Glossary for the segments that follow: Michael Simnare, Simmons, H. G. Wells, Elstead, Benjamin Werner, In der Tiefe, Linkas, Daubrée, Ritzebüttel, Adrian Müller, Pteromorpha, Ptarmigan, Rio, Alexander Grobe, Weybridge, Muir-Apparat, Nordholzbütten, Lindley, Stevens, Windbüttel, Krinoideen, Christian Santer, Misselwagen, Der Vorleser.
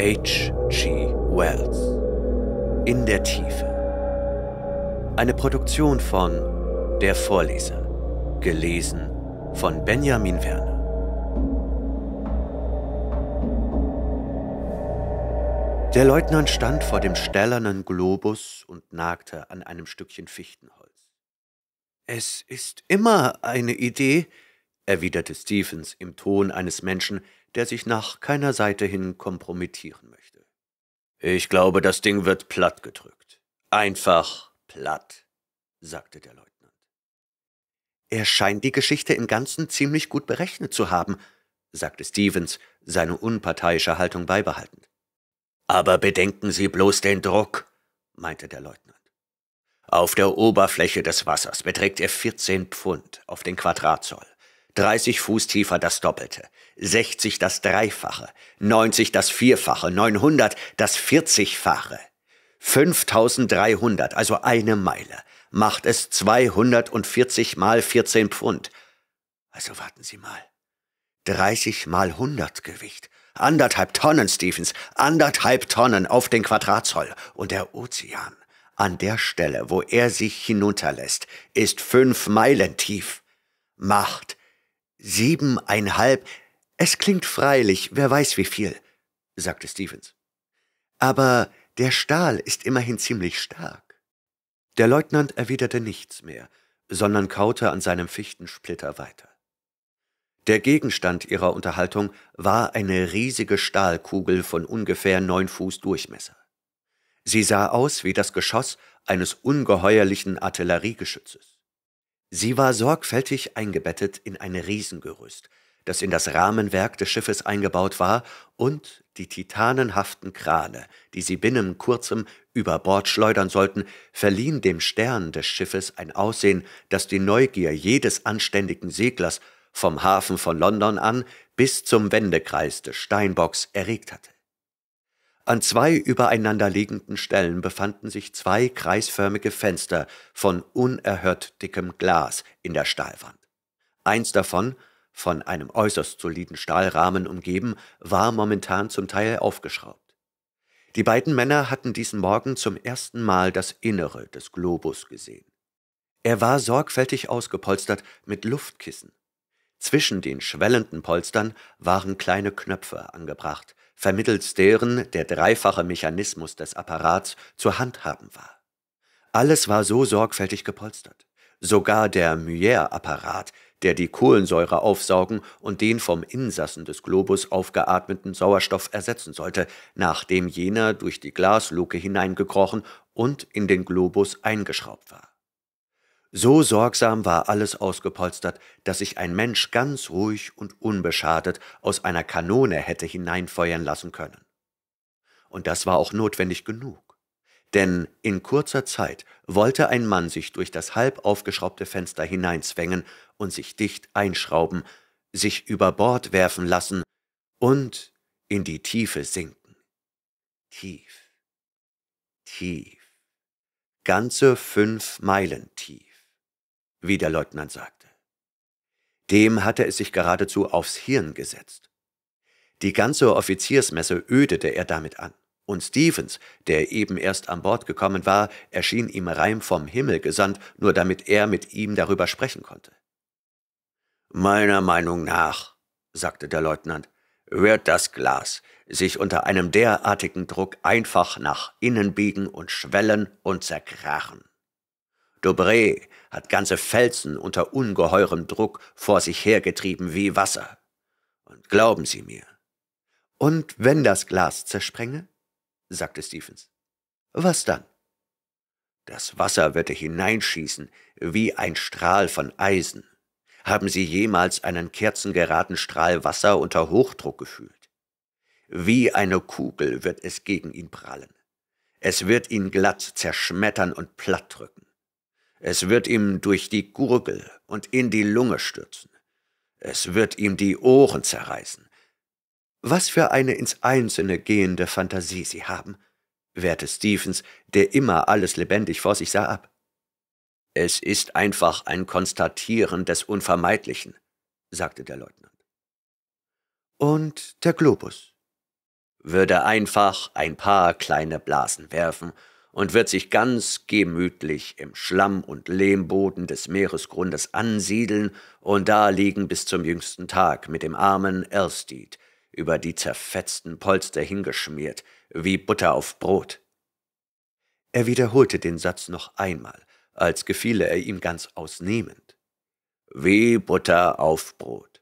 H. G. Wells. In der Tiefe. Eine Produktion von Der Vorleser. Gelesen von Benjamin Werner. Der Leutnant stand vor dem stählernen Globus und nagte an einem Stückchen Fichtenholz. »Es ist immer eine Idee«, erwiderte Stevens im Ton eines Menschen, der sich nach keiner Seite hin kompromittieren möchte. »Ich glaube, das Ding wird platt gedrückt. Einfach platt«, sagte der Leutnant. »Er scheint die Geschichte im Ganzen ziemlich gut berechnet zu haben«, sagte Stevens, seine unparteiische Haltung beibehaltend. »Aber bedenken Sie bloß den Druck«, meinte der Leutnant. »Auf der Oberfläche des Wassers beträgt er 14 Pfund auf den Quadratzoll, 30 Fuß tiefer das Doppelte, 60 das Dreifache, 90 das Vierfache, 900 das 40-fache. 5300, also eine Meile, macht es 240 mal 14 Pfund. Also warten Sie mal, 30 mal 100 Gewicht. 1,5 Tonnen, Stevens, 1,5 Tonnen auf den Quadratzoll. Und der Ozean, an der Stelle, wo er sich hinunterlässt, ist 5 Meilen tief. Macht 7,5, es klingt freilich, wer weiß wie viel, sagte Stevens. Aber der Stahl ist immerhin ziemlich stark. Der Leutnant erwiderte nichts mehr, sondern kaute an seinem Fichtensplitter weiter. Der Gegenstand ihrer Unterhaltung war eine riesige Stahlkugel von ungefähr 9 Fuß Durchmesser. Sie sah aus wie das Geschoss eines ungeheuerlichen Artilleriegeschützes. Sie war sorgfältig eingebettet in ein Riesengerüst, das in das Rahmenwerk des Schiffes eingebaut war, und die titanenhaften Krane, die sie binnen kurzem über Bord schleudern sollten, verliehen dem Stern des Schiffes ein Aussehen, das die Neugier jedes anständigen Seglers vom Hafen von London an bis zum Wendekreis des Steinbocks erregt hatte. An 2 übereinander liegenden Stellen befanden sich 2 kreisförmige Fenster von unerhört dickem Glas in der Stahlwand. Eins davon, von einem äußerst soliden Stahlrahmen umgeben, war momentan zum Teil aufgeschraubt. Die beiden Männer hatten diesen Morgen zum ersten Mal das Innere des Globus gesehen. Er war sorgfältig ausgepolstert mit Luftkissen. Zwischen den schwellenden Polstern waren kleine Knöpfe angebracht, vermittels deren der dreifache Mechanismus des Apparats zu handhaben war. Alles war so sorgfältig gepolstert. Sogar der Muir-Apparat, der die Kohlensäure aufsaugen und den vom Insassen des Globus aufgeatmeten Sauerstoff ersetzen sollte, nachdem jener durch die Glasluke hineingekrochen und in den Globus eingeschraubt war. So sorgsam war alles ausgepolstert, dass sich ein Mensch ganz ruhig und unbeschadet aus einer Kanone hätte hineinfeuern lassen können. Und das war auch notwendig genug, denn in kurzer Zeit wollte ein Mann sich durch das halb aufgeschraubte Fenster hineinzwängen und sich dicht einschrauben, sich über Bord werfen lassen und in die Tiefe sinken. Tief, tief, ganze 5 Meilen tief, wie der Leutnant sagte. Dem hatte es sich geradezu aufs Hirn gesetzt. Die ganze Offiziersmesse ödete er damit an, und Stevens, der eben erst an Bord gekommen war, erschien ihm rein vom Himmel gesandt, nur damit er mit ihm darüber sprechen konnte. »Meiner Meinung nach«, sagte der Leutnant, »wird das Glas sich unter einem derartigen Druck einfach nach innen biegen und schwellen und zerkrachen. Daubrée hat ganze Felsen unter ungeheurem Druck vor sich hergetrieben wie Wasser. Und glauben Sie mir.« »Und wenn das Glas zersprenge?«, sagte Stevens. »Was dann?« »Das Wasser würde hineinschießen wie ein Strahl von Eisen. Haben Sie jemals einen kerzengeraden Strahl Wasser unter Hochdruck gefühlt? Wie eine Kugel wird es gegen ihn prallen. Es wird ihn glatt zerschmettern und plattdrücken. Es wird ihm durch die Gurgel und in die Lunge stürzen. Es wird ihm die Ohren zerreißen.« »Was für eine ins Einzelne gehende Fantasie Sie haben«, wehrte Stevens, der immer alles lebendig vor sich sah, ab. »Es ist einfach ein Konstatieren des Unvermeidlichen«, sagte der Leutnant. »Und der Globus?« würde einfach ein paar kleine Blasen werfen und wird sich ganz gemütlich im Schlamm- und Lehmboden des Meeresgrundes ansiedeln und da liegen bis zum jüngsten Tag mit dem armen Elstead über die zerfetzten Polster hingeschmiert, wie Butter auf Brot.« Er wiederholte den Satz noch einmal, als gefiele er ihm ganz ausnehmend. »Wie Butter auf Brot.«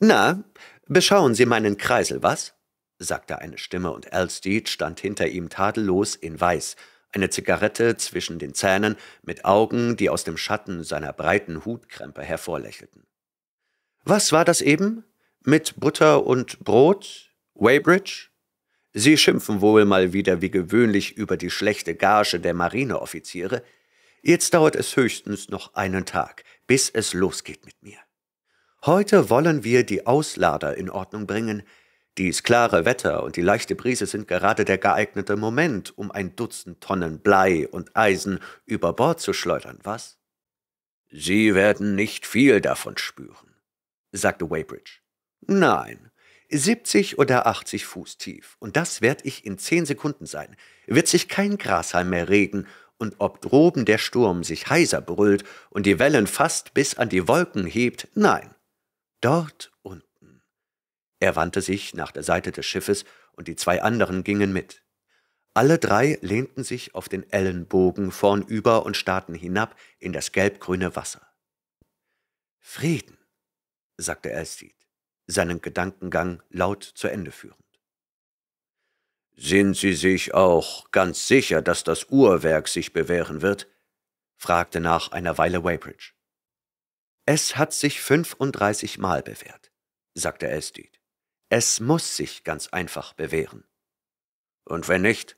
»Na, beschauen Sie meinen Kreisel, was?« sagte eine Stimme, und Elstead stand hinter ihm tadellos in Weiß, eine Zigarette zwischen den Zähnen, mit Augen, die aus dem Schatten seiner breiten Hutkrempe hervorlächelten. »Was war das eben? Mit Butter und Brot? Weybridge? Sie schimpfen wohl mal wieder wie gewöhnlich über die schlechte Gage der Marineoffiziere. Jetzt dauert es höchstens noch einen Tag, bis es losgeht mit mir. Heute wollen wir die Auslader in Ordnung bringen. Dies klare Wetter und die leichte Brise sind gerade der geeignete Moment, um 12 Tonnen Blei und Eisen über Bord zu schleudern, was?« »Sie werden nicht viel davon spüren«, sagte Weybridge. »Nein, 70 oder 80 Fuß tief, und das werd ich in 10 Sekunden sein, wird sich kein Grashalm mehr regen, und ob droben der Sturm sich heiser brüllt und die Wellen fast bis an die Wolken hebt, nein, dort unten.« Er wandte sich nach der Seite des Schiffes, und die zwei anderen gingen mit. Alle drei lehnten sich auf den Ellenbogen vornüber und starrten hinab in das gelbgrüne Wasser. »Frieden«, sagte Elstead, seinen Gedankengang laut zu Ende führend. »Sind Sie sich auch ganz sicher, dass das Uhrwerk sich bewähren wird?« fragte nach einer Weile Weybridge. »Es hat sich 35 Mal bewährt«, sagte Elstead. »Es muss sich ganz einfach bewähren.« »Und wenn nicht?«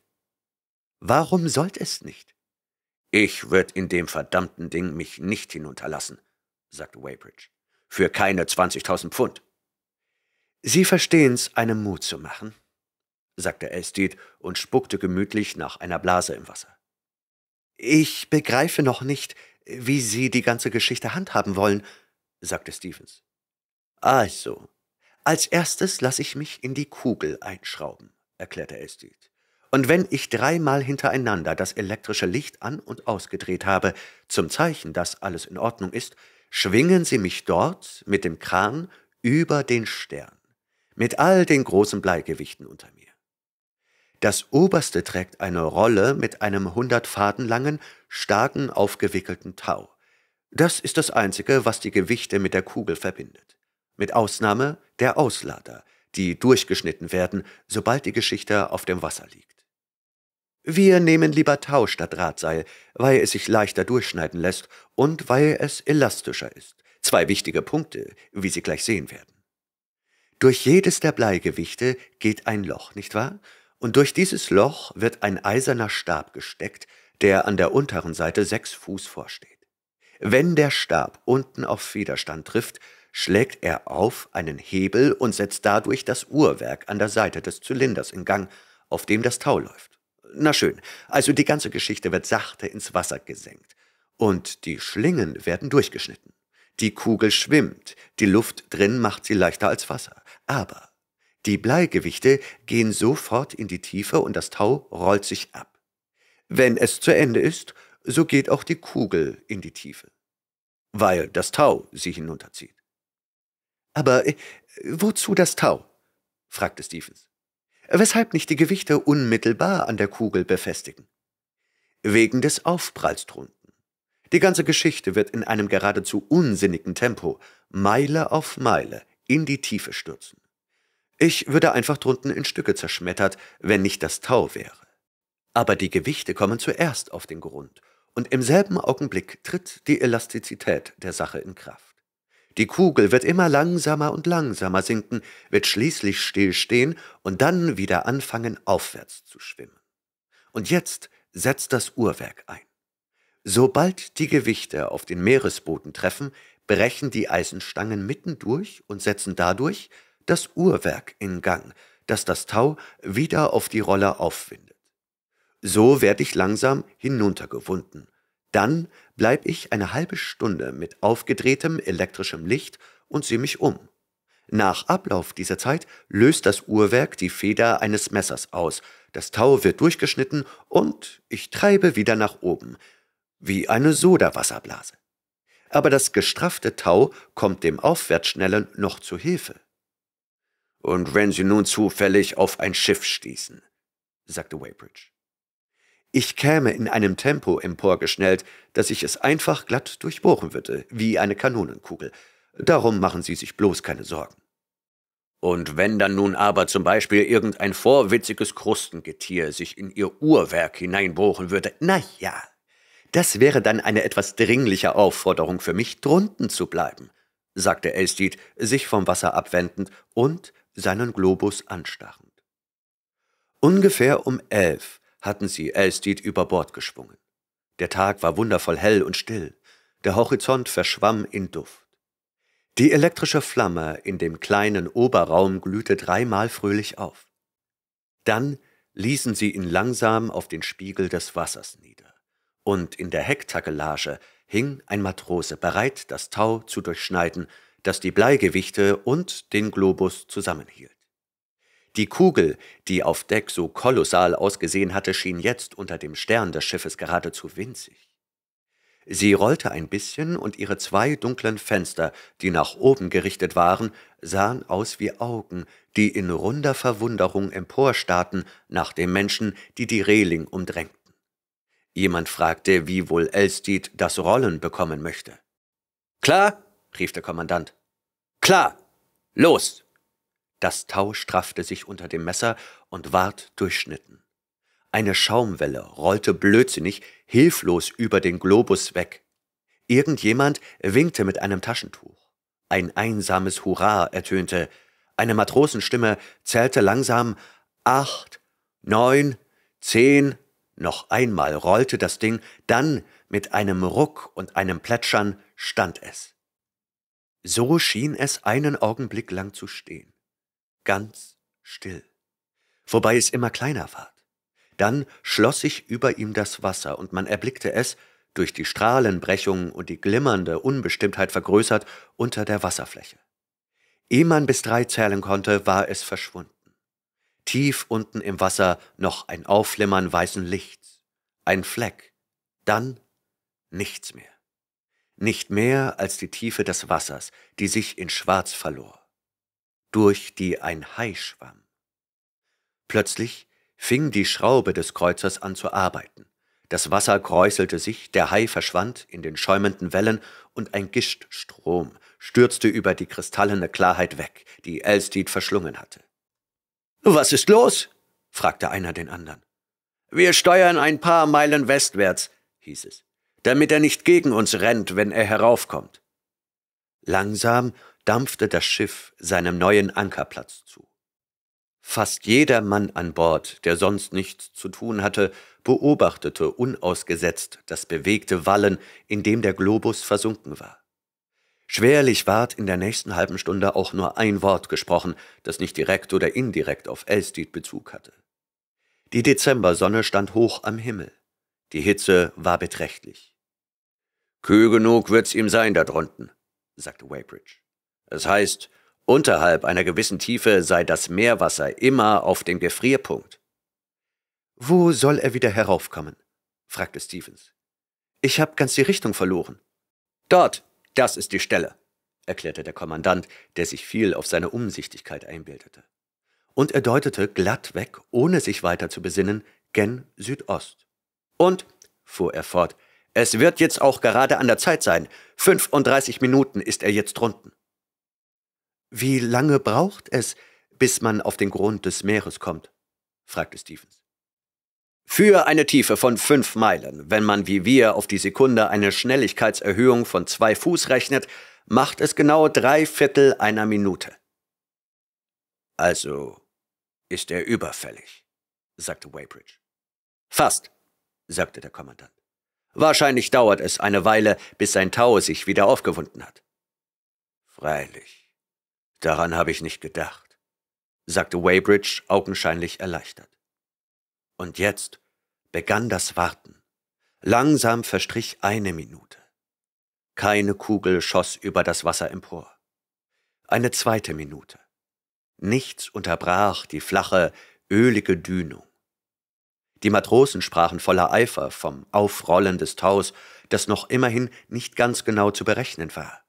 »Warum sollte es nicht?« »Ich würde in dem verdammten Ding mich nicht hinunterlassen«, sagte Weybridge. »Für keine 20.000 Pfund.« »Sie verstehen's, einem Mut zu machen«, sagte Elstead und spuckte gemütlich nach einer Blase im Wasser. »Ich begreife noch nicht, wie Sie die ganze Geschichte handhaben wollen«, sagte Stevens. »Also, als erstes lasse ich mich in die Kugel einschrauben«, erklärte Elstead. »Und wenn ich 3 Mal hintereinander das elektrische Licht an- und ausgedreht habe, zum Zeichen, dass alles in Ordnung ist, schwingen Sie mich dort mit dem Kran über den Stern, mit all den großen Bleigewichten unter mir. Das oberste trägt eine Rolle mit einem 100 Faden langen, starken, aufgewickelten Tau. Das ist das Einzige, was die Gewichte mit der Kugel verbindet. Mit Ausnahme der Auslader, die durchgeschnitten werden, sobald die Geschichte auf dem Wasser liegt. Wir nehmen lieber Tau statt Drahtseil, weil es sich leichter durchschneiden lässt und weil es elastischer ist. 2 wichtige Punkte, wie Sie gleich sehen werden. Durch jedes der Bleigewichte geht ein Loch, nicht wahr? Und durch dieses Loch wird ein eiserner Stab gesteckt, der an der unteren Seite 6 Fuß vorsteht. Wenn der Stab unten auf Widerstand trifft, schlägt er auf einen Hebel und setzt dadurch das Uhrwerk an der Seite des Zylinders in Gang, auf dem das Tau läuft. Na schön, also die ganze Geschichte wird sachte ins Wasser gesenkt. Und die Schlingen werden durchgeschnitten. Die Kugel schwimmt, die Luft drin macht sie leichter als Wasser. Aber die Bleigewichte gehen sofort in die Tiefe und das Tau rollt sich ab. Wenn es zu Ende ist, so geht auch die Kugel in die Tiefe, weil das Tau sie hinunterzieht. »Aber wozu das Tau?« fragte Stevens. »Weshalb nicht die Gewichte unmittelbar an der Kugel befestigen?« »Wegen des Aufpralls drunten. Die ganze Geschichte wird in einem geradezu unsinnigen Tempo, Meile auf Meile, in die Tiefe stürzen. Ich würde einfach drunten in Stücke zerschmettert, wenn nicht das Tau wäre. Aber die Gewichte kommen zuerst auf den Grund, und im selben Augenblick tritt die Elastizität der Sache in Kraft. Die Kugel wird immer langsamer und langsamer sinken, wird schließlich stillstehen und dann wieder anfangen, aufwärts zu schwimmen. Und jetzt setzt das Uhrwerk ein. Sobald die Gewichte auf den Meeresboden treffen, brechen die Eisenstangen mittendurch und setzen dadurch das Uhrwerk in Gang, dass das Tau wieder auf die Rolle aufwindet. So werde ich langsam hinuntergewunden. Dann bleib ich eine halbe Stunde mit aufgedrehtem elektrischem Licht und sehe mich um. Nach Ablauf dieser Zeit löst das Uhrwerk die Feder eines Messers aus, das Tau wird durchgeschnitten und ich treibe wieder nach oben, wie eine Sodawasserblase. Aber das gestraffte Tau kommt dem Aufwärtsschnellen noch zu Hilfe. »Und wenn Sie nun zufällig auf ein Schiff stießen«, sagte Weybridge. »Ich käme in einem Tempo emporgeschnellt, dass ich es einfach glatt durchbohren würde, wie eine Kanonenkugel. Darum machen Sie sich bloß keine Sorgen.« »Und wenn dann nun aber zum Beispiel irgendein vorwitziges Krustengetier sich in Ihr Uhrwerk hineinbohren würde, na ja, das wäre dann eine etwas dringliche Aufforderung für mich, drunten zu bleiben«, sagte Elstead, sich vom Wasser abwendend und seinen Globus anstarrend. Ungefähr um 11 hatten sie Elstead über Bord geschwungen. Der Tag war wundervoll hell und still, der Horizont verschwamm in Duft. Die elektrische Flamme in dem kleinen Oberraum glühte dreimal fröhlich auf. Dann ließen sie ihn langsam auf den Spiegel des Wassers nieder, und in der Hecktackelage hing ein Matrose, bereit, das Tau zu durchschneiden, das die Bleigewichte und den Globus zusammenhielt. Die Kugel, die auf Deck so kolossal ausgesehen hatte, schien jetzt unter dem Stern des Schiffes geradezu winzig. Sie rollte ein bisschen, und ihre zwei dunklen Fenster, die nach oben gerichtet waren, sahen aus wie Augen, die in runder Verwunderung emporstarrten nach den Menschen, die die Reling umdrängten. Jemand fragte, wie wohl Elstead das Rollen bekommen möchte. »Klar«, rief der Kommandant. »Klar! Los!« Das Tau straffte sich unter dem Messer und ward durchschnitten. Eine Schaumwelle rollte blödsinnig, hilflos über den Globus weg. Irgendjemand winkte mit einem Taschentuch. Ein einsames Hurra ertönte. Eine Matrosenstimme zählte langsam 8, 9, 10... Noch einmal rollte das Ding, dann mit einem Ruck und einem Plätschern stand es. So schien es einen Augenblick lang zu stehen, ganz still, wobei es immer kleiner ward. Dann schloss sich über ihm das Wasser, und man erblickte es, durch die Strahlenbrechung und die glimmernde Unbestimmtheit vergrößert, unter der Wasserfläche. Ehe man bis 3 zählen konnte, war es verschwunden. Tief unten im Wasser noch ein Aufflimmern weißen Lichts, ein Fleck, dann nichts mehr. Nicht mehr als die Tiefe des Wassers, die sich in Schwarz verlor, durch die ein Hai schwamm. Plötzlich fing die Schraube des Kreuzers an zu arbeiten. Das Wasser kräuselte sich, der Hai verschwand in den schäumenden Wellen, und ein Gischtstrom stürzte über die kristallene Klarheit weg, die Elstead verschlungen hatte. »Was ist los?« fragte einer den anderen. »Wir steuern ein paar Meilen westwärts«, hieß es, »damit er nicht gegen uns rennt, wenn er heraufkommt.« Langsam dampfte das Schiff seinem neuen Ankerplatz zu. Fast jeder Mann an Bord, der sonst nichts zu tun hatte, beobachtete unausgesetzt das bewegte Wallen, in dem der Globus versunken war. Schwerlich ward in der nächsten halben Stunde auch nur ein Wort gesprochen, das nicht direkt oder indirekt auf Elstead Bezug hatte. Die Dezembersonne stand hoch am Himmel. Die Hitze war beträchtlich. »Kühl genug wird's ihm sein da drunten«, sagte Weybridge. »Es heißt, unterhalb einer gewissen Tiefe sei das Meerwasser immer auf dem Gefrierpunkt.« »Wo soll er wieder heraufkommen?« fragte Stevens. »Ich habe ganz die Richtung verloren.« »Dort! Das ist die Stelle«, erklärte der Kommandant, der sich viel auf seine Umsichtigkeit einbildete. Und er deutete glatt weg, ohne sich weiter zu besinnen, gen Südost. »Und«, fuhr er fort, »es wird jetzt auch gerade an der Zeit sein. 35 Minuten ist er jetzt drunten.« »Wie lange braucht es, bis man auf den Grund des Meeres kommt?« fragte Stevens. »Für eine Tiefe von 5 Meilen, wenn man wie wir auf die Sekunde eine Schnelligkeitserhöhung von 2 Fuß rechnet, macht es genau 3/4 einer Minute.« »Also ist er überfällig«, sagte Weybridge. »Fast«, sagte der Kommandant. »Wahrscheinlich dauert es eine Weile, bis sein Tau sich wieder aufgewunden hat.« »Freilich, daran habe ich nicht gedacht«, sagte Weybridge, augenscheinlich erleichtert. Und jetzt begann das Warten. Langsam verstrich eine Minute. Keine Kugel schoss über das Wasser empor. eine zweite Minute. Nichts unterbrach die flache, ölige Dünung. Die Matrosen sprachen voller Eifer vom Aufrollen des Taus, das noch immerhin nicht ganz genau zu berechnen war.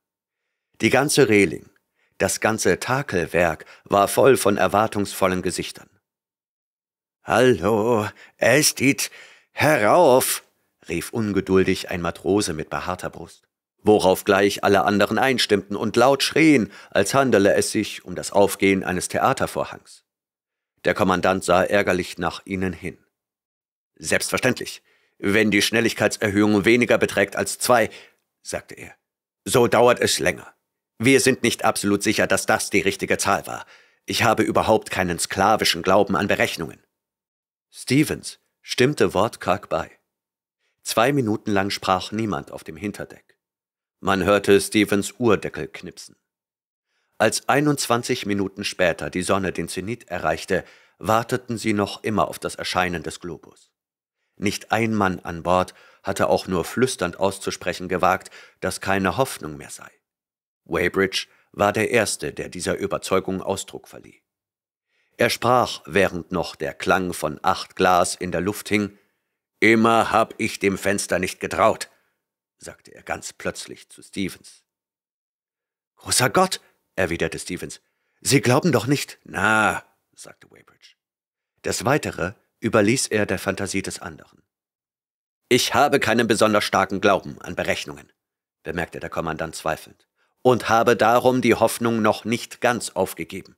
Die ganze Reling, das ganze Takelwerk war voll von erwartungsvollen Gesichtern. »Hallo, Elstead, herauf!« rief ungeduldig ein Matrose mit behaarter Brust, worauf gleich alle anderen einstimmten und laut schrien, als handele es sich um das Aufgehen eines Theatervorhangs. Der Kommandant sah ärgerlich nach ihnen hin. »Selbstverständlich, wenn die Schnelligkeitserhöhung weniger beträgt als 2, sagte er, so dauert es länger. Wir sind nicht absolut sicher, dass das die richtige Zahl war. Ich habe überhaupt keinen sklavischen Glauben an Berechnungen.« Stevens stimmte wortkarg bei. 2 Minuten lang sprach niemand auf dem Hinterdeck. Man hörte Stevens Uhdeckel knipsen. Als 21 Minuten später die Sonne den Zenit erreichte, warteten sie noch immer auf das Erscheinen des Globus. Nicht ein Mann an Bord hatte auch nur flüsternd auszusprechen gewagt, dass keine Hoffnung mehr sei. Weybridge war der Erste, der dieser Überzeugung Ausdruck verlieh. Er sprach, während noch der Klang von 8 Glas in der Luft hing. »Immer hab ich dem Fenster nicht getraut«, sagte er ganz plötzlich zu Stevens. »Großer Gott«, erwiderte Stevens, »Sie glauben doch nicht.« »Na«, sagte Weybridge. Das Weitere überließ er der Fantasie des anderen. »Ich habe keinen besonders starken Glauben an Berechnungen«, bemerkte der Kommandant zweifelnd, »und habe darum die Hoffnung noch nicht ganz aufgegeben.«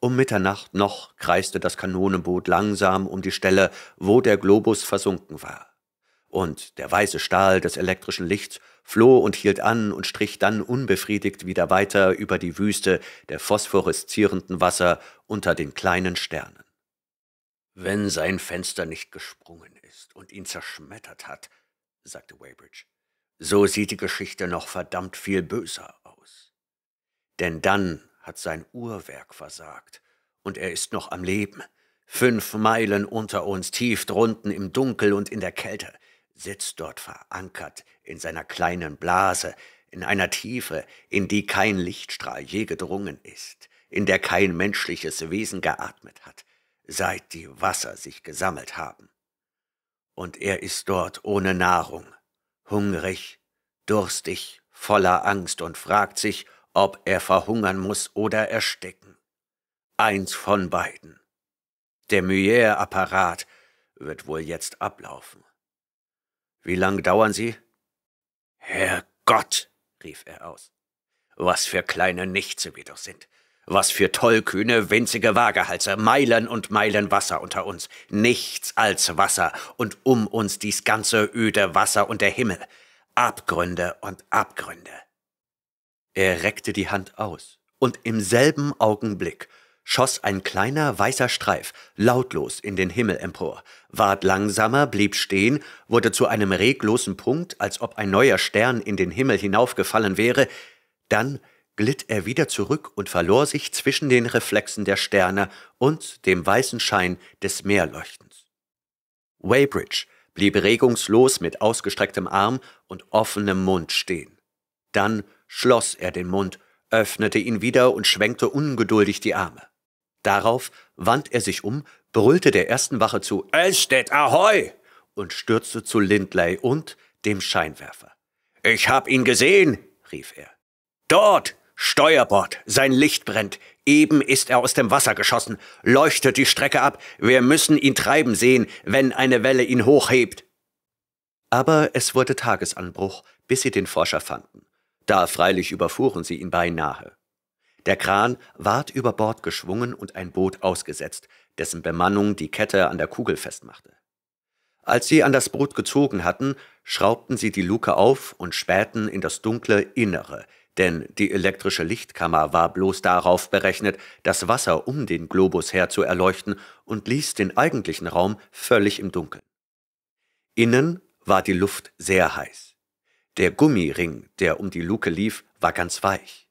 Um Mitternacht noch kreiste das Kanonenboot langsam um die Stelle, wo der Globus versunken war. Und der weiße Stahl des elektrischen Lichts floh und hielt an und strich dann unbefriedigt wieder weiter über die Wüste der phosphoreszierenden Wasser unter den kleinen Sternen. »Wenn sein Fenster nicht gesprungen ist und ihn zerschmettert hat«, sagte Weybridge, »so sieht die Geschichte noch verdammt viel böser aus. Denn dann hat sein Uhrwerk versagt, und er ist noch am Leben. 5 Meilen unter uns, tief drunten im Dunkel und in der Kälte, sitzt dort verankert in seiner kleinen Blase, in einer Tiefe, in die kein Lichtstrahl je gedrungen ist, in der kein menschliches Wesen geatmet hat, seit die Wasser sich gesammelt haben. Und er ist dort ohne Nahrung, hungrig, durstig, voller Angst und fragt sich, ob er verhungern muss oder ersticken. Eins von beiden. Der Muyère-Apparat wird wohl jetzt ablaufen. Wie lang dauern sie?« »Herrgott«, rief er aus, »was für kleine Nichtse wir doch sind. Was für tollkühne, winzige Waagehalse, Meilen und Meilen Wasser unter uns, nichts als Wasser und um uns dies ganze öde Wasser und der Himmel, Abgründe und Abgründe.« Er reckte die Hand aus, und im selben Augenblick schoss ein kleiner weißer Streif lautlos in den Himmel empor, ward langsamer, blieb stehen, wurde zu einem reglosen Punkt, als ob ein neuer Stern in den Himmel hinaufgefallen wäre, dann glitt er wieder zurück und verlor sich zwischen den Reflexen der Sterne und dem weißen Schein des Meerleuchtens. Weybridge blieb regungslos mit ausgestrecktem Arm und offenem Mund stehen. Dann schloss er den Mund, öffnete ihn wieder und schwenkte ungeduldig die Arme. Darauf wandte er sich um, brüllte der ersten Wache zu »Elstead, ahoi!« und stürzte zu Lindley und dem Scheinwerfer. »Ich hab ihn gesehen«, rief er. »Dort, Steuerbord, sein Licht brennt. Eben ist er aus dem Wasser geschossen. Leuchtet die Strecke ab. Wir müssen ihn treiben sehen, wenn eine Welle ihn hochhebt.« Aber es wurde Tagesanbruch, bis sie den Forscher fanden. Da freilich überfuhren sie ihn beinahe. Der Kran ward über Bord geschwungen und ein Boot ausgesetzt, dessen Bemannung die Kette an der Kugel festmachte. Als sie an das Boot gezogen hatten, schraubten sie die Luke auf und spähten in das dunkle Innere, denn die elektrische Lichtkammer war bloß darauf berechnet, das Wasser um den Globus her zu erleuchten und ließ den eigentlichen Raum völlig im Dunkeln. Innen war die Luft sehr heiß. Der Gummiring, der um die Luke lief, war ganz weich.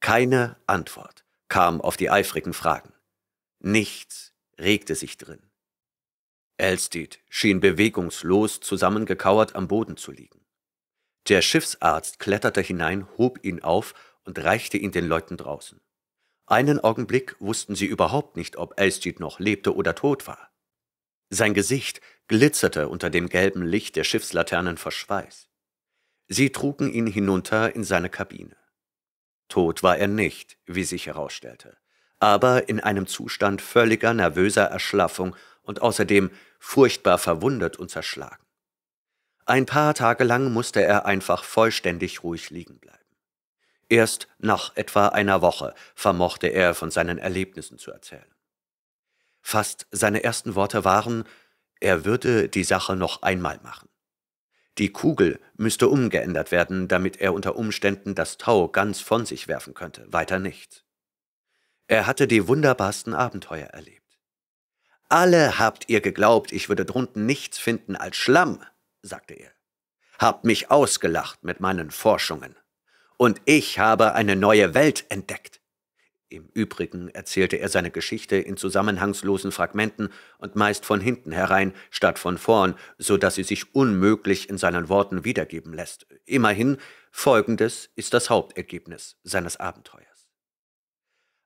Keine Antwort kam auf die eifrigen Fragen. Nichts regte sich drin. Elstead schien bewegungslos zusammengekauert am Boden zu liegen. Der Schiffsarzt kletterte hinein, hob ihn auf und reichte ihn den Leuten draußen. Einen Augenblick wussten sie überhaupt nicht, ob Elstead noch lebte oder tot war. Sein Gesicht glitzerte unter dem gelben Licht der Schiffslaternen vor Schweiß. Sie trugen ihn hinunter in seine Kabine. Tot war er nicht, wie sich herausstellte, aber in einem Zustand völliger nervöser Erschlaffung und außerdem furchtbar verwundet und zerschlagen. Ein paar Tage lang musste er einfach vollständig ruhig liegen bleiben. Erst nach etwa einer Woche vermochte er, von seinen Erlebnissen zu erzählen. Fast seine ersten Worte waren, er würde die Sache noch einmal machen. Die Kugel müsste umgeändert werden, damit er unter Umständen das Tau ganz von sich werfen könnte, weiter nichts. Er hatte die wunderbarsten Abenteuer erlebt. »Alle habt ihr geglaubt, ich würde drunten nichts finden als Schlamm«, sagte er. »Habt mich ausgelacht mit meinen Forschungen. Und ich habe eine neue Welt entdeckt.« Im Übrigen erzählte er seine Geschichte in zusammenhangslosen Fragmenten und meist von hinten herein statt von vorn, so dass sie sich unmöglich in seinen Worten wiedergeben lässt. Immerhin, folgendes ist das Hauptergebnis seines Abenteuers.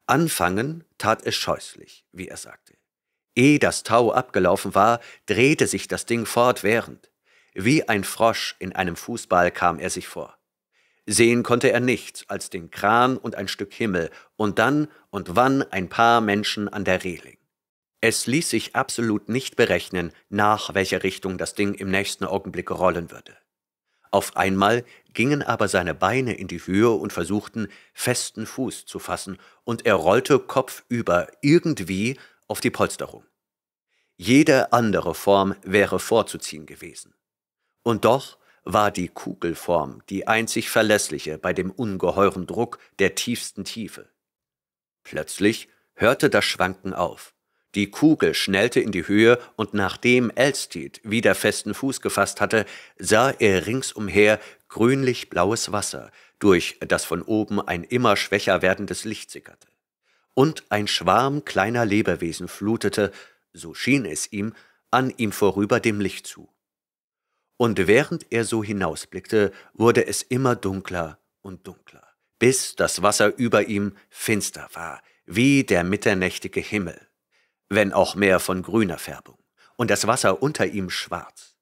Anfangen tat es scheußlich, wie er sagte. Ehe das Tau abgelaufen war, drehte sich das Ding fortwährend. Wie ein Frosch in einem Fußball kam er sich vor. Sehen konnte er nichts als den Kran und ein Stück Himmel und dann und wann ein paar Menschen an der Reling. Es ließ sich absolut nicht berechnen, nach welcher Richtung das Ding im nächsten Augenblick rollen würde. Auf einmal gingen aber seine Beine in die Höhe und versuchten, festen Fuß zu fassen, und er rollte kopfüber irgendwie auf die Polsterung. Jede andere Form wäre vorzuziehen gewesen. Und doch war die Kugelform die einzig verlässliche bei dem ungeheuren Druck der tiefsten Tiefe. Plötzlich hörte das Schwanken auf. Die Kugel schnellte in die Höhe, und nachdem Elstead wieder festen Fuß gefasst hatte, sah er ringsumher grünlich-blaues Wasser, durch das von oben ein immer schwächer werdendes Licht sickerte. Und ein Schwarm kleiner Lebewesen flutete, so schien es ihm, an ihm vorüber dem Licht zu. Und während er so hinausblickte, wurde es immer dunkler und dunkler, bis das Wasser über ihm finster war, wie der mitternächtige Himmel, wenn auch mehr von grüner Färbung, und das Wasser unter ihm schwarz.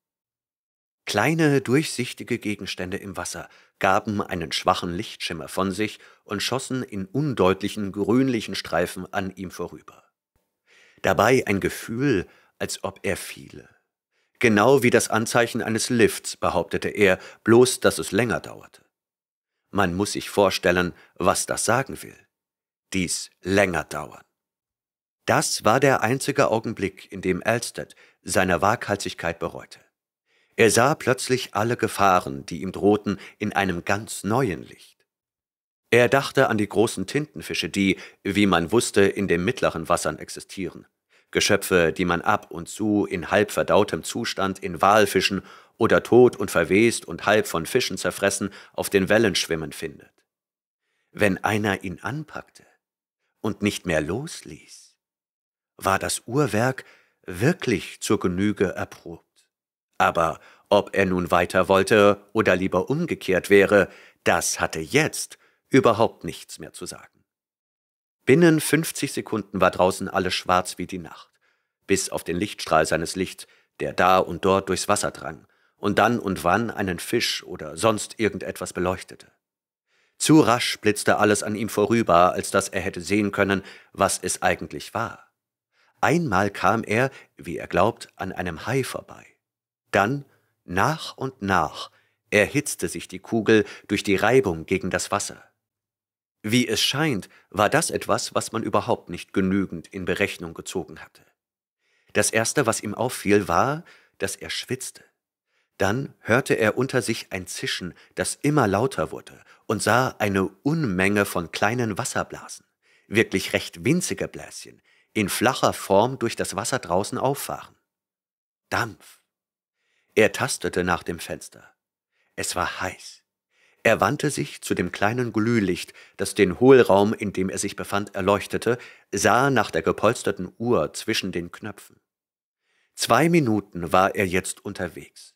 Kleine, durchsichtige Gegenstände im Wasser gaben einen schwachen Lichtschimmer von sich und schossen in undeutlichen, grünlichen Streifen an ihm vorüber. Dabei ein Gefühl, als ob er fiele. Genau wie das Anzeichen eines Lifts, behauptete er, bloß dass es länger dauerte. Man muss sich vorstellen, was das sagen will. Dies länger dauern. Das war der einzige Augenblick, in dem Elstead seine Waghalsigkeit bereute. Er sah plötzlich alle Gefahren, die ihm drohten, in einem ganz neuen Licht. Er dachte an die großen Tintenfische, die, wie man wusste, in den mittleren Wassern existieren. Geschöpfe, die man ab und zu in halb verdautem Zustand in Walfischen oder tot und verwest und halb von Fischen zerfressen auf den Wellen schwimmen findet. Wenn einer ihn anpackte und nicht mehr losließ, war das Uhrwerk wirklich zur Genüge erprobt. Aber ob er nun weiter wollte oder lieber umgekehrt wäre, das hatte jetzt überhaupt nichts mehr zu sagen. Binnen 50 Sekunden war draußen alles schwarz wie die Nacht, bis auf den Lichtstrahl seines Lichts, der da und dort durchs Wasser drang und dann und wann einen Fisch oder sonst irgendetwas beleuchtete. Zu rasch blitzte alles an ihm vorüber, als dass er hätte sehen können, was es eigentlich war. Einmal kam er, wie er glaubt, an einem Hai vorbei. Dann, nach und nach, erhitzte sich die Kugel durch die Reibung gegen das Wasser. Wie es scheint, war das etwas, was man überhaupt nicht genügend in Berechnung gezogen hatte. Das Erste, was ihm auffiel, war, dass er schwitzte. Dann hörte er unter sich ein Zischen, das immer lauter wurde, und sah eine Unmenge von kleinen Wasserblasen, wirklich recht winzige Bläschen, in flacher Form durch das Wasser draußen auffahren. Dampf. Er tastete nach dem Fenster. Es war heiß. Er wandte sich zu dem kleinen Glühlicht, das den Hohlraum, in dem er sich befand, erleuchtete, sah nach der gepolsterten Uhr zwischen den Knöpfen. 2 Minuten war er jetzt unterwegs.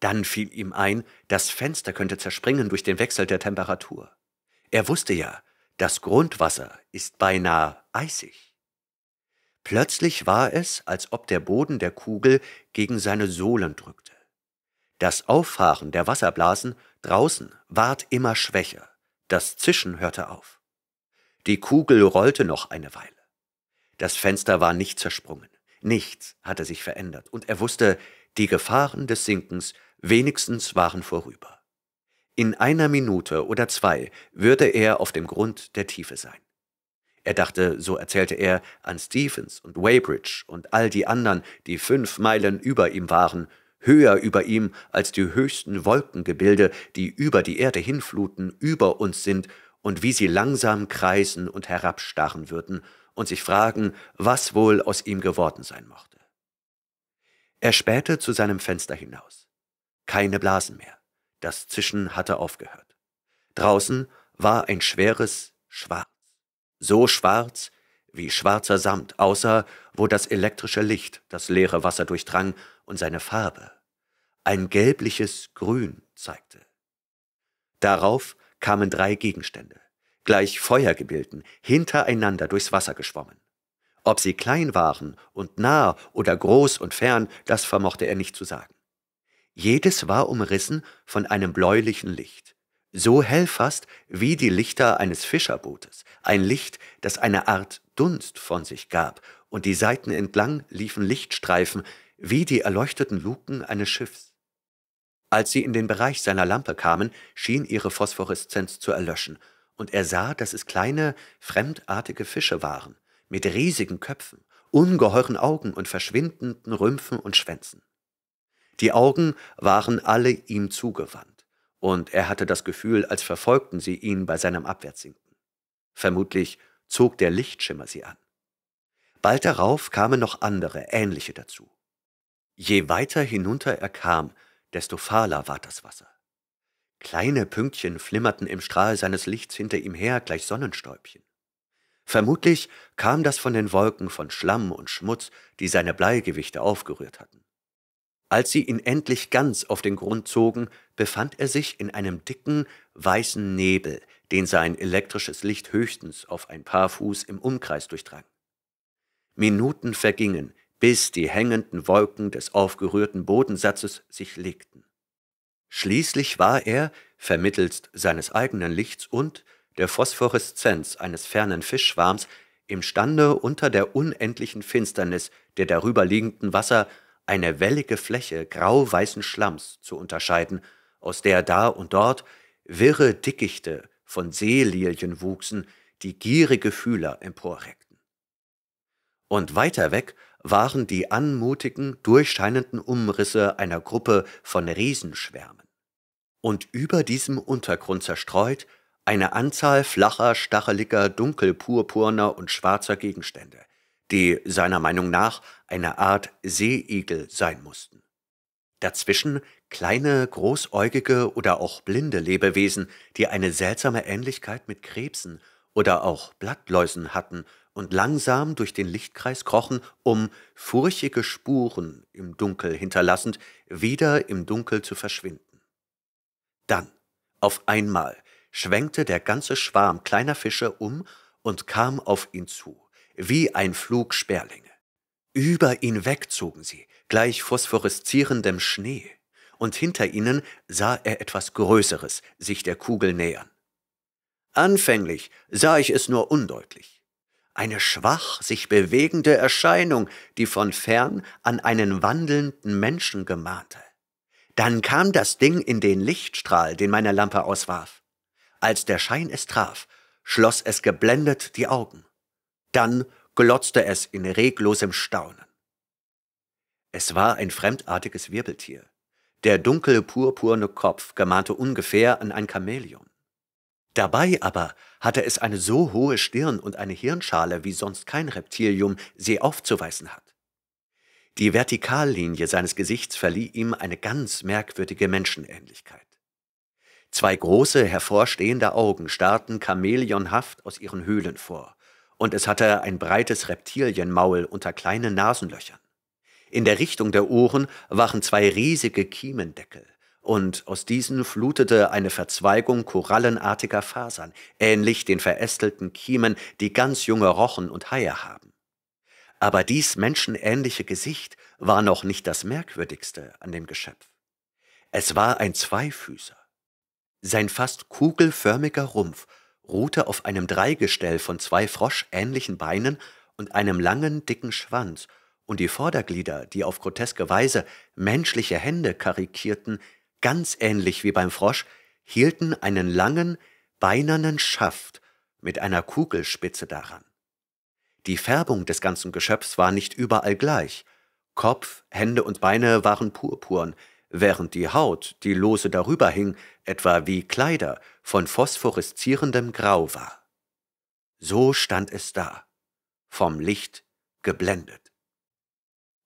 Dann fiel ihm ein, das Fenster könnte zerspringen durch den Wechsel der Temperatur. Er wusste ja, das Grundwasser ist beinahe eisig. Plötzlich war es, als ob der Boden der Kugel gegen seine Sohlen drückte. Das Auffahren der Wasserblasen draußen ward immer schwächer, das Zischen hörte auf. Die Kugel rollte noch eine Weile. Das Fenster war nicht zersprungen, nichts hatte sich verändert, und er wusste, die Gefahren des Sinkens wenigstens waren vorüber. In einer Minute oder zwei würde er auf dem Grund der Tiefe sein. Er dachte, so erzählte er, an Stevens und Weybridge und all die anderen, die 5 Meilen über ihm waren, höher über ihm als die höchsten Wolkengebilde, die über die Erde hinfluten, über uns sind, und wie sie langsam kreisen und herabstarren würden und sich fragen, was wohl aus ihm geworden sein mochte. Er spähte zu seinem Fenster hinaus. Keine Blasen mehr. Das Zischen hatte aufgehört. Draußen war ein schweres Schwarz. So schwarz wie schwarzer Samt, außer wo das elektrische Licht das leere Wasser durchdrang und seine Farbe, ein gelbliches Grün, zeigte. Darauf kamen 3 Gegenstände, gleich Feuergebilden, hintereinander durchs Wasser geschwommen. Ob sie klein waren und nah oder groß und fern, das vermochte er nicht zu sagen. Jedes war umrissen von einem bläulichen Licht. So hell fast wie die Lichter eines Fischerbootes, ein Licht, das eine Art Dunst von sich gab, und die Seiten entlang liefen Lichtstreifen wie die erleuchteten Luken eines Schiffs. Als sie in den Bereich seiner Lampe kamen, schien ihre Phosphoreszenz zu erlöschen, und er sah, dass es kleine, fremdartige Fische waren, mit riesigen Köpfen, ungeheuren Augen und verschwindenden Rümpfen und Schwänzen. Die Augen waren alle ihm zugewandt, und er hatte das Gefühl, als verfolgten sie ihn bei seinem Abwärtssinken. Vermutlich zog der Lichtschimmer sie an. Bald darauf kamen noch andere, ähnliche dazu. Je weiter hinunter er kam, desto fahler ward das Wasser. Kleine Pünktchen flimmerten im Strahl seines Lichts hinter ihm her, gleich Sonnenstäubchen. Vermutlich kam das von den Wolken von Schlamm und Schmutz, die seine Bleigewichte aufgerührt hatten. Als sie ihn endlich ganz auf den Grund zogen, befand er sich in einem dicken, weißen Nebel, den sein elektrisches Licht höchstens auf ein paar Fuß im Umkreis durchdrang. Minuten vergingen, bis die hängenden Wolken des aufgerührten Bodensatzes sich legten. Schließlich war er, vermittelst seines eigenen Lichts und der Phosphoreszenz eines fernen Fischschwarms, imstande, unter der unendlichen Finsternis der darüberliegenden Wasser eine wellige Fläche grau-weißen Schlamms zu unterscheiden, aus der da und dort wirre Dickichte von Seelilien wuchsen, die gierige Fühler emporreckten. Und weiter weg waren die anmutigen, durchscheinenden Umrisse einer Gruppe von Riesenschwärmen. Und über diesem Untergrund zerstreut eine Anzahl flacher, stacheliger, dunkelpurpurner und schwarzer Gegenstände, die seiner Meinung nach eine Art Seeigel sein mussten. Dazwischen kleine, großäugige oder auch blinde Lebewesen, die eine seltsame Ähnlichkeit mit Krebsen oder auch Blattläusen hatten und langsam durch den Lichtkreis krochen, um furchtige Spuren im Dunkel hinterlassend wieder im Dunkel zu verschwinden. Dann, auf einmal, schwenkte der ganze Schwarm kleiner Fische um und kam auf ihn zu, wie ein Flug Sperlinge. Über ihn wegzogen sie, gleich phosphoreszierendem Schnee, und hinter ihnen sah er etwas Größeres sich der Kugel nähern. Anfänglich sah ich es nur undeutlich. Eine schwach sich bewegende Erscheinung, die von fern an einen wandelnden Menschen gemahnte. Dann kam das Ding in den Lichtstrahl, den meine Lampe auswarf. Als der Schein es traf, schloss es geblendet die Augen. Dann glotzte es in reglosem Staunen. Es war ein fremdartiges Wirbeltier. Der dunkle, purpurne Kopf gemahnte ungefähr an ein Chamäleon. Dabei aber hatte es eine so hohe Stirn und eine Hirnschale, wie sonst kein Reptilium sie aufzuweisen hat. Die Vertikallinie seines Gesichts verlieh ihm eine ganz merkwürdige Menschenähnlichkeit. 2 große, hervorstehende Augen starrten chamäleonhaft aus ihren Höhlen vor, und es hatte ein breites Reptilienmaul unter kleinen Nasenlöchern. In der Richtung der Ohren waren 2 riesige Kiemendeckel, und aus diesen flutete eine Verzweigung korallenartiger Fasern, ähnlich den verästelten Kiemen, die ganz junge Rochen und Haie haben. Aber dies menschenähnliche Gesicht war noch nicht das Merkwürdigste an dem Geschöpf. Es war ein Zweifüßer. Sein fast kugelförmiger Rumpf ruhte auf einem Dreigestell von zwei froschähnlichen Beinen und einem langen, dicken Schwanz, und die Vorderglieder, die auf groteske Weise menschliche Hände karikierten, ganz ähnlich wie beim Frosch, hielten einen langen, beinernen Schaft mit einer Kugelspitze daran. Die Färbung des ganzen Geschöpfs war nicht überall gleich. Kopf, Hände und Beine waren purpurn, während die Haut, die lose darüber hing, etwa wie Kleider, von phosphoreszierendem Grau war. So stand es da, vom Licht geblendet.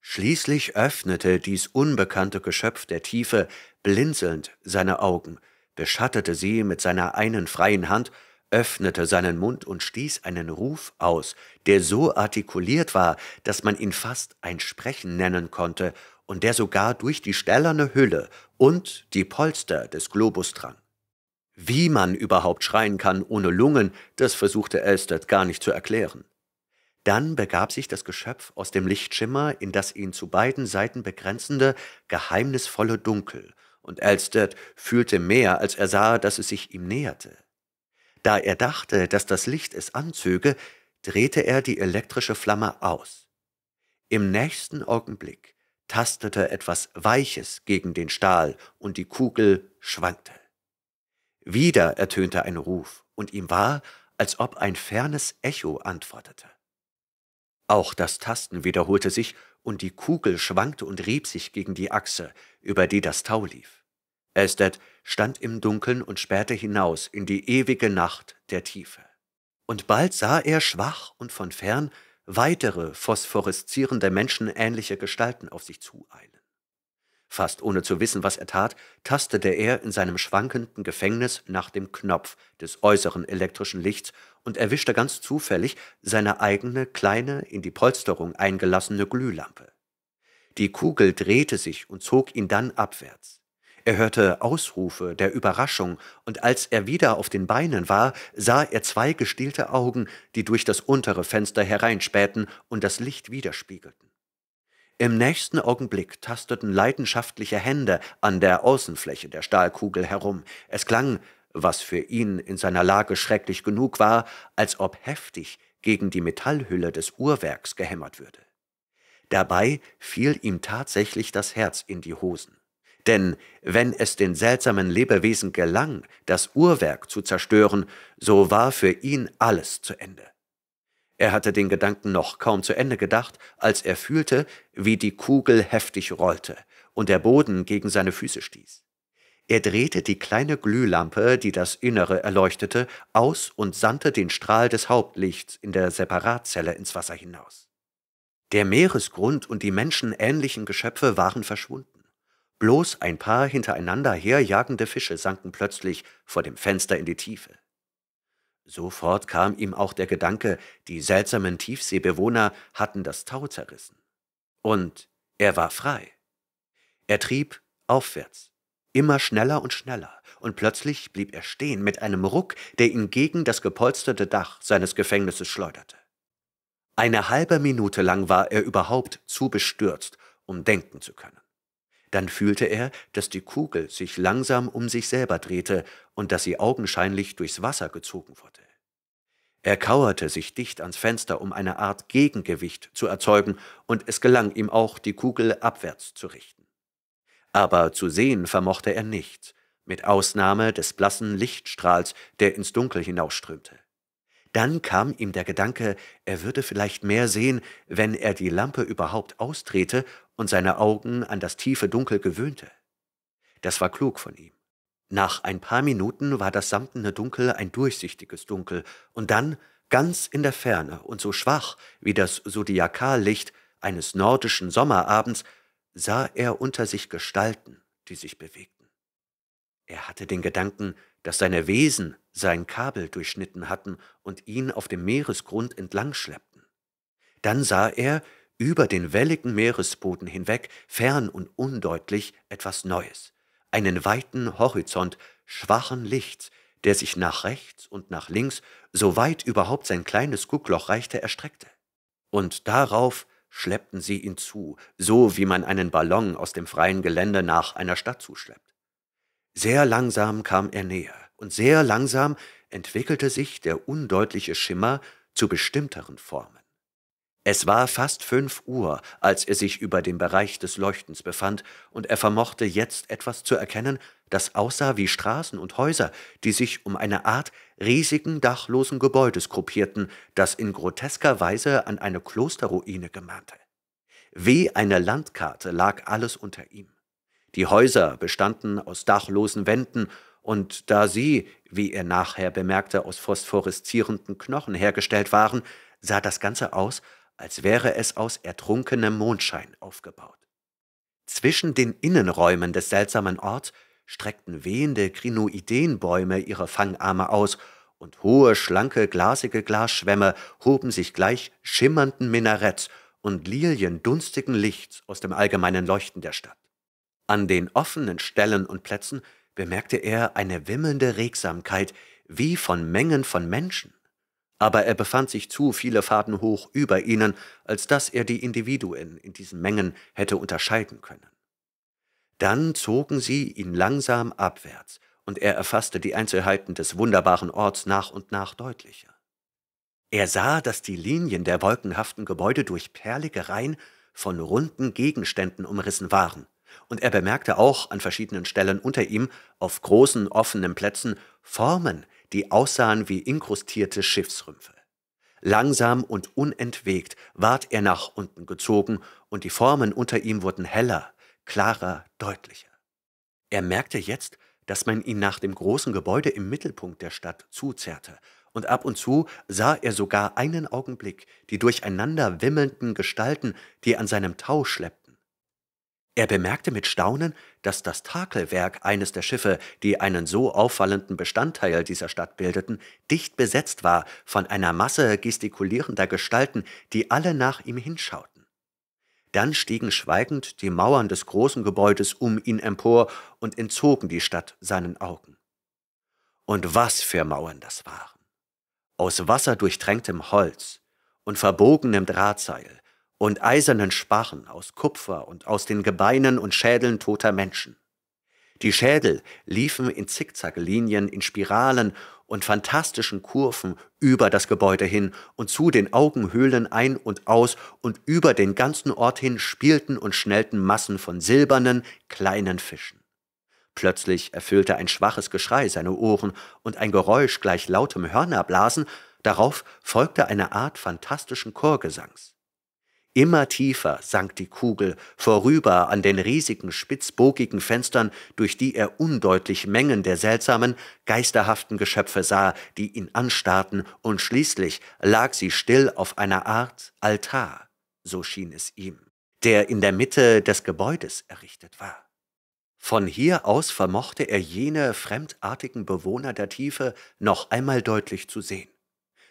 Schließlich öffnete dies unbekannte Geschöpf der Tiefe blinzelnd seine Augen, beschattete sie mit seiner einen freien Hand, öffnete seinen Mund und stieß einen Ruf aus, der so artikuliert war, dass man ihn fast ein Sprechen nennen konnte und der sogar durch die stählerne Hülle und die Polster des Globus drang. Wie man überhaupt schreien kann ohne Lungen, das versuchte Elstead gar nicht zu erklären. Dann begab sich das Geschöpf aus dem Lichtschimmer in das ihn zu beiden Seiten begrenzende, geheimnisvolle Dunkel, und Elstead fühlte mehr, als er sah, dass es sich ihm näherte. Da er dachte, dass das Licht es anzöge, drehte er die elektrische Flamme aus. Im nächsten Augenblick tastete etwas Weiches gegen den Stahl, und die Kugel schwankte. Wieder ertönte ein Ruf, und ihm war, als ob ein fernes Echo antwortete. Auch das Tasten wiederholte sich, und die Kugel schwankte und rieb sich gegen die Achse, über die das Tau lief. Elstead stand im Dunkeln und spähte hinaus in die ewige Nacht der Tiefe. Und bald sah er schwach und von fern weitere phosphoreszierende, menschenähnliche Gestalten auf sich zueilen. Fast ohne zu wissen, was er tat, tastete er in seinem schwankenden Gefängnis nach dem Knopf des äußeren elektrischen Lichts und erwischte ganz zufällig seine eigene kleine, in die Polsterung eingelassene Glühlampe. Die Kugel drehte sich und zog ihn dann abwärts. Er hörte Ausrufe der Überraschung, und als er wieder auf den Beinen war, sah er zwei gestielte Augen, die durch das untere Fenster hereinspähten und das Licht widerspiegelten. Im nächsten Augenblick tasteten leidenschaftliche Hände an der Außenfläche der Stahlkugel herum. Es klang, was für ihn in seiner Lage schrecklich genug war, als ob heftig gegen die Metallhülle des Uhrwerks gehämmert würde. Dabei fiel ihm tatsächlich das Herz in die Hosen. Denn wenn es den seltsamen Lebewesen gelang, das Uhrwerk zu zerstören, so war für ihn alles zu Ende. Er hatte den Gedanken noch kaum zu Ende gedacht, als er fühlte, wie die Kugel heftig rollte und der Boden gegen seine Füße stieß. Er drehte die kleine Glühlampe, die das Innere erleuchtete, aus und sandte den Strahl des Hauptlichts in der Separatzelle ins Wasser hinaus. Der Meeresgrund und die menschenähnlichen Geschöpfe waren verschwunden. Bloß ein paar hintereinander herjagende Fische sanken plötzlich vor dem Fenster in die Tiefe. Sofort kam ihm auch der Gedanke, die seltsamen Tiefseebewohner hatten das Tau zerrissen. Und er war frei. Er trieb aufwärts, immer schneller, und plötzlich blieb er stehen mit einem Ruck, der ihn gegen das gepolsterte Dach seines Gefängnisses schleuderte. Eine halbe Minute lang war er überhaupt zu bestürzt, um denken zu können. Dann fühlte er, dass die Kugel sich langsam um sich selber drehte und dass sie augenscheinlich durchs Wasser gezogen wurde. Er kauerte sich dicht ans Fenster, um eine Art Gegengewicht zu erzeugen, und es gelang ihm auch, die Kugel abwärts zu richten. Aber zu sehen vermochte er nichts, mit Ausnahme des blassen Lichtstrahls, der ins Dunkel hinausströmte. Dann kam ihm der Gedanke, er würde vielleicht mehr sehen, wenn er die Lampe überhaupt austrete und seine Augen an das tiefe Dunkel gewöhnte. Das war klug von ihm. Nach ein paar Minuten war das samtene Dunkel ein durchsichtiges Dunkel, und dann, ganz in der Ferne und so schwach wie das Zodiakallicht eines nordischen Sommerabends, sah er unter sich Gestalten, die sich bewegten. Er hatte den Gedanken, dass seine Wesen sein Kabel durchschnitten hatten und ihn auf dem Meeresgrund entlang schleppten. Dann sah er über den welligen Meeresboden hinweg, fern und undeutlich, etwas Neues, einen weiten Horizont schwachen Lichts, der sich nach rechts und nach links, so weit überhaupt sein kleines Guckloch reichte, erstreckte. Und darauf schleppten sie ihn zu, so wie man einen Ballon aus dem freien Gelände nach einer Stadt zuschleppt. Sehr langsam kam er näher, und sehr langsam entwickelte sich der undeutliche Schimmer zu bestimmteren Formen. Es war fast 5 Uhr, als er sich über dem Bereich des Leuchtens befand, und er vermochte jetzt etwas zu erkennen, das aussah wie Straßen und Häuser, die sich um eine Art riesigen dachlosen Gebäudes gruppierten, das in grotesker Weise an eine Klosterruine gemahnte. Wie eine Landkarte lag alles unter ihm. Die Häuser bestanden aus dachlosen Wänden, und da sie, wie er nachher bemerkte, aus phosphoreszierenden Knochen hergestellt waren, sah das Ganze aus, als wäre es aus ertrunkenem Mondschein aufgebaut. Zwischen den Innenräumen des seltsamen Orts streckten wehende Krinoideenbäume ihre Fangarme aus, und hohe, schlanke, glasige Glasschwämme hoben sich gleich schimmernden Minaretts und Lilien dunstigen Lichts aus dem allgemeinen Leuchten der Stadt. An den offenen Stellen und Plätzen bemerkte er eine wimmelnde Regsamkeit, wie von Mengen von Menschen. Aber er befand sich zu viele Faden hoch über ihnen, als dass er die Individuen in diesen Mengen hätte unterscheiden können. Dann zogen sie ihn langsam abwärts, und er erfasste die Einzelheiten des wunderbaren Orts nach und nach deutlicher. Er sah, dass die Linien der wolkenhaften Gebäude durch perlige Reihen von runden Gegenständen umrissen waren, und er bemerkte auch an verschiedenen Stellen unter ihm, auf großen, offenen Plätzen, Formen, die aussahen wie inkrustierte Schiffsrümpfe. Langsam und unentwegt ward er nach unten gezogen, und die Formen unter ihm wurden heller, klarer, deutlicher. Er merkte jetzt, dass man ihn nach dem großen Gebäude im Mittelpunkt der Stadt zuzerrte, und ab und zu sah er sogar einen Augenblick die durcheinander wimmelnden Gestalten, die an seinem Tau schleppten. Er bemerkte mit Staunen, dass das Takelwerk eines der Schiffe, die einen so auffallenden Bestandteil dieser Stadt bildeten, dicht besetzt war von einer Masse gestikulierender Gestalten, die alle nach ihm hinschauten. Dann stiegen schweigend die Mauern des großen Gebäudes um ihn empor und entzogen die Stadt seinen Augen. Und was für Mauern das waren! Aus wasserdurchtränktem Holz und verbogenem Drahtseil und eisernen Sparren aus Kupfer und aus den Gebeinen und Schädeln toter Menschen. Die Schädel liefen in Zickzacklinien, in Spiralen und fantastischen Kurven über das Gebäude hin und zu den Augenhöhlen ein und aus, und über den ganzen Ort hin spielten und schnellten Massen von silbernen, kleinen Fischen. Plötzlich erfüllte ein schwaches Geschrei seine Ohren und ein Geräusch gleich lautem Hörnerblasen, darauf folgte eine Art fantastischen Chorgesangs. Immer tiefer sank die Kugel, vorüber an den riesigen, spitzbogigen Fenstern, durch die er undeutlich Mengen der seltsamen, geisterhaften Geschöpfe sah, die ihn anstarrten, und schließlich lag sie still auf einer Art Altar, so schien es ihm, der in der Mitte des Gebäudes errichtet war. Von hier aus vermochte er jene fremdartigen Bewohner der Tiefe noch einmal deutlich zu sehen.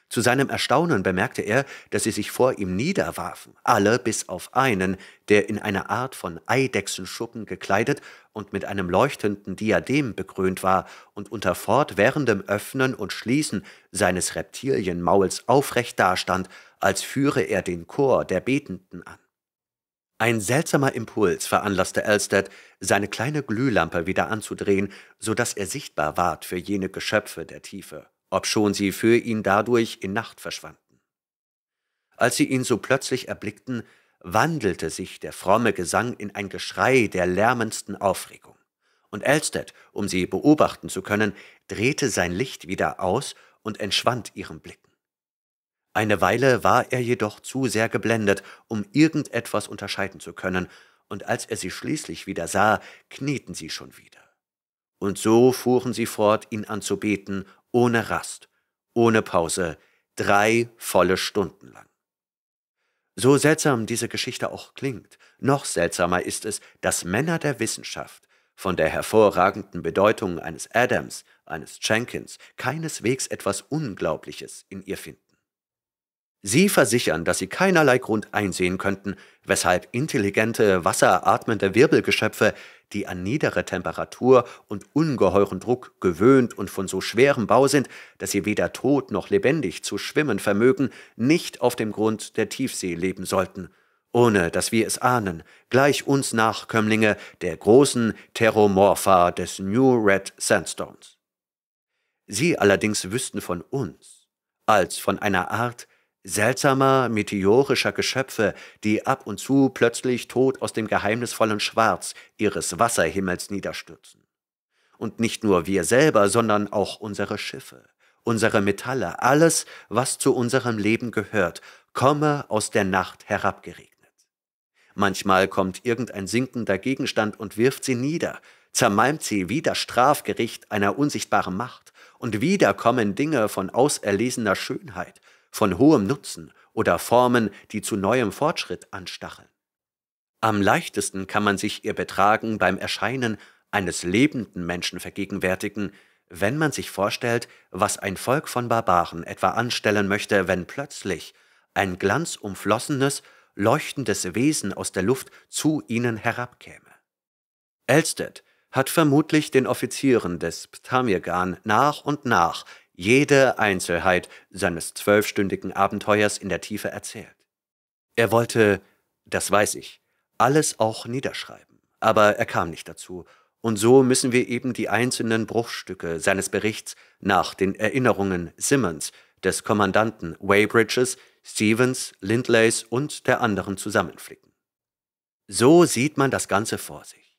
Zu seinem Erstaunen bemerkte er, dass sie sich vor ihm niederwarfen, alle bis auf einen, der in einer Art von Eidechsenschuppen gekleidet und mit einem leuchtenden Diadem bekrönt war und unter fortwährendem Öffnen und Schließen seines Reptilienmauls aufrecht dastand, als führe er den Chor der Betenden an. Ein seltsamer Impuls veranlasste Elstead, seine kleine Glühlampe wieder anzudrehen, so dass er sichtbar ward für jene Geschöpfe der Tiefe, obschon sie für ihn dadurch in Nacht verschwanden. Als sie ihn so plötzlich erblickten, wandelte sich der fromme Gesang in ein Geschrei der lärmendsten Aufregung, und Elstead, um sie beobachten zu können, drehte sein Licht wieder aus und entschwand ihren Blicken. Eine Weile war er jedoch zu sehr geblendet, um irgendetwas unterscheiden zu können, und als er sie schließlich wieder sah, knieten sie schon wieder. Und so fuhren sie fort, ihn anzubeten, ohne Rast, ohne Pause, 3 volle Stunden lang. So seltsam diese Geschichte auch klingt, noch seltsamer ist es, dass Männer der Wissenschaft von der hervorragenden Bedeutung eines Adams, eines Jenkins, keineswegs etwas Unglaubliches in ihr finden. Sie versichern, dass sie keinerlei Grund einsehen könnten, weshalb intelligente, wasseratmende Wirbelgeschöpfe, die an niedere Temperatur und ungeheuren Druck gewöhnt und von so schwerem Bau sind, dass sie weder tot noch lebendig zu schwimmen vermögen, nicht auf dem Grund der Tiefsee leben sollten, ohne dass wir es ahnen, gleich uns Nachkömmlinge der großen Pteromorpha des New Red Sandstones. Sie allerdings wüssten von uns, als von einer Art seltsamer, meteorischer Geschöpfe, die ab und zu plötzlich tot aus dem geheimnisvollen Schwarz ihres Wasserhimmels niederstürzen. Und nicht nur wir selber, sondern auch unsere Schiffe, unsere Metalle, alles, was zu unserem Leben gehört, komme aus der Nacht herabgeregnet. Manchmal kommt irgendein sinkender Gegenstand und wirft sie nieder, zermalmt sie wie das Strafgericht einer unsichtbaren Macht, und wieder kommen Dinge von auserlesener Schönheit, von hohem Nutzen oder Formen, die zu neuem Fortschritt anstacheln. Am leichtesten kann man sich ihr Betragen beim Erscheinen eines lebenden Menschen vergegenwärtigen, wenn man sich vorstellt, was ein Volk von Barbaren etwa anstellen möchte, wenn plötzlich ein glanzumflossenes, leuchtendes Wesen aus der Luft zu ihnen herabkäme. Elstead hat vermutlich den Offizieren des Ptarmigan nach und nach jede Einzelheit seines 12-stündigen Abenteuers in der Tiefe erzählt. Er wollte, das weiß ich, alles auch niederschreiben, aber er kam nicht dazu, und so müssen wir eben die einzelnen Bruchstücke seines Berichts nach den Erinnerungen Simmons, des Kommandanten Weybridges, Stevens, Lindleys und der anderen zusammenflicken. So sieht man das Ganze vor sich.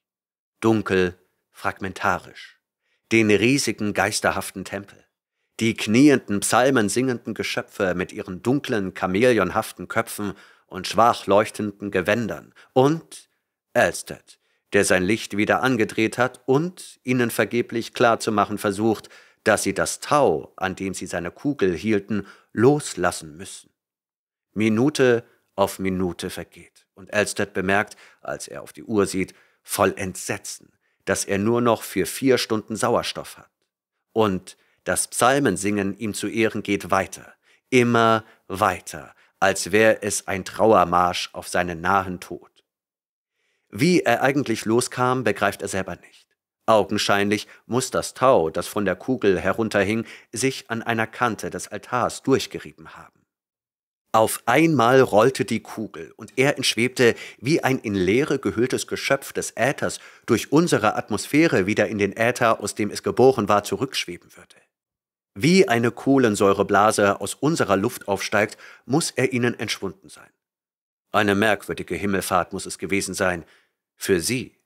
Dunkel, fragmentarisch, den riesigen, geisterhaften Tempel, die knienden, psalmensingenden Geschöpfe mit ihren dunklen, chamäleonhaften Köpfen und schwach leuchtenden Gewändern und Elstead, der sein Licht wieder angedreht hat und ihnen vergeblich klarzumachen versucht, dass sie das Tau, an dem sie seine Kugel hielten, loslassen müssen. Minute auf Minute vergeht, und Elstead bemerkt, als er auf die Uhr sieht, voll Entsetzen, dass er nur noch für 4 Stunden Sauerstoff hat. Und das Psalmensingen ihm zu Ehren geht weiter, immer weiter, als wäre es ein Trauermarsch auf seinen nahen Tod. Wie er eigentlich loskam, begreift er selber nicht. Augenscheinlich muss das Tau, das von der Kugel herunterhing, sich an einer Kante des Altars durchgerieben haben. Auf einmal rollte die Kugel, und er entschwebte wie ein in Leere gehülltes Geschöpf des Äthers durch unsere Atmosphäre wieder in den Äther, aus dem es geboren war, zurückschweben würde. Wie eine Kohlensäureblase aus unserer Luft aufsteigt, muss er ihnen entschwunden sein. Eine merkwürdige Himmelfahrt muss es gewesen sein, für sie.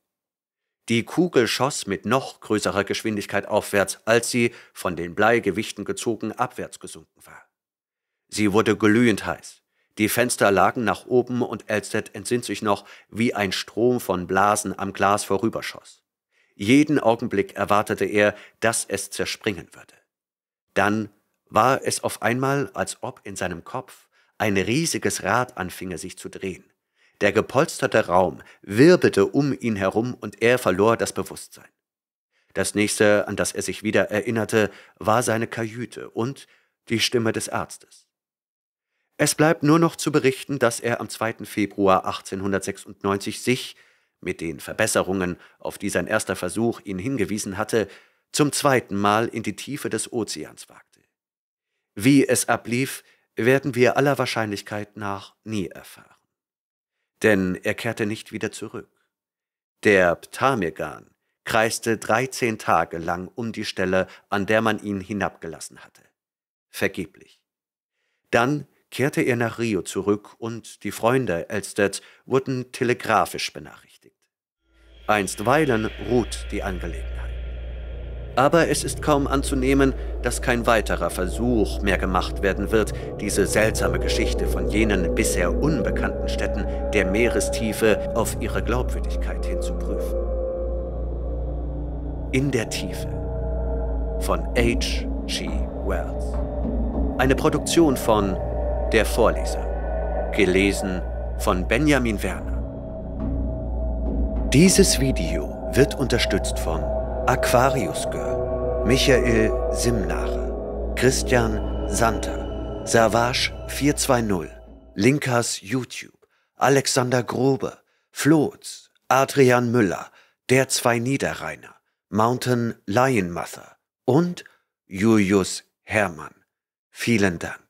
Die Kugel schoss mit noch größerer Geschwindigkeit aufwärts, als sie, von den Bleigewichten gezogen, abwärts gesunken war. Sie wurde glühend heiß. Die Fenster lagen nach oben, und Elstead entsinnt sich noch, wie ein Strom von Blasen am Glas vorüberschoss. Jeden Augenblick erwartete er, dass es zerspringen würde. Dann war es auf einmal, als ob in seinem Kopf ein riesiges Rad anfinge, sich zu drehen. Der gepolsterte Raum wirbelte um ihn herum, und er verlor das Bewusstsein. Das Nächste, an das er sich wieder erinnerte, war seine Kajüte und die Stimme des Arztes. Es bleibt nur noch zu berichten, dass er am 2. Februar 1896 sich, mit den Verbesserungen, auf die sein erster Versuch ihn hingewiesen hatte, zum 2. Mal in die Tiefe des Ozeans wagte. Wie es ablief, werden wir aller Wahrscheinlichkeit nach nie erfahren. Denn er kehrte nicht wieder zurück. Der Ptarmigan kreiste 13 Tage lang um die Stelle, an der man ihn hinabgelassen hatte. Vergeblich. Dann kehrte er nach Rio zurück, und die Freunde Elsteads wurden telegrafisch benachrichtigt. Einstweilen ruht die Angelegenheit. Aber es ist kaum anzunehmen, dass kein weiterer Versuch mehr gemacht werden wird, diese seltsame Geschichte von jenen bisher unbekannten Städten der Meerestiefe auf ihre Glaubwürdigkeit hinzuprüfen. In der Tiefe von H. G. Wells. Eine Produktion von Der Vorleser, gelesen von Benjamin Werner. Dieses Video wird unterstützt von Aquarius Girl, Michael Simnare, Christian Santer, Savage 420, Linkas YouTube, Alexander Grobe, Floz, Adrian Müller, der zwei Niederrheiner, Mountain Lionmother und Julius Hermann. Vielen Dank.